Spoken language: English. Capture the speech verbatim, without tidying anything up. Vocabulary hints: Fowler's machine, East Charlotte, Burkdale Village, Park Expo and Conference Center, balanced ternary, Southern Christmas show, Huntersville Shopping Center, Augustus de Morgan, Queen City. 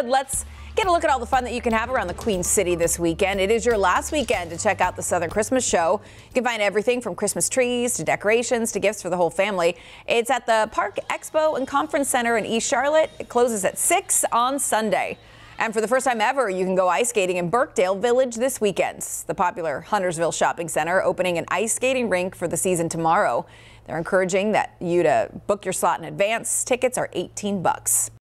said, let's get a look at all the fun that you can have around the Queen City this weekend. It is your last weekend to check out the Southern Christmas show. You can find everything from Christmas trees to decorations to gifts for the whole family. It's at the Park Expo and Conference Center in East Charlotte. It closes at six on Sunday. And for the first time ever, you can go ice skating in Burkdale Village this weekend. The popular Huntersville Shopping Center opening an ice skating rink for the season tomorrow. They're encouraging that you to book your slot in advance. Tickets are eighteen bucks.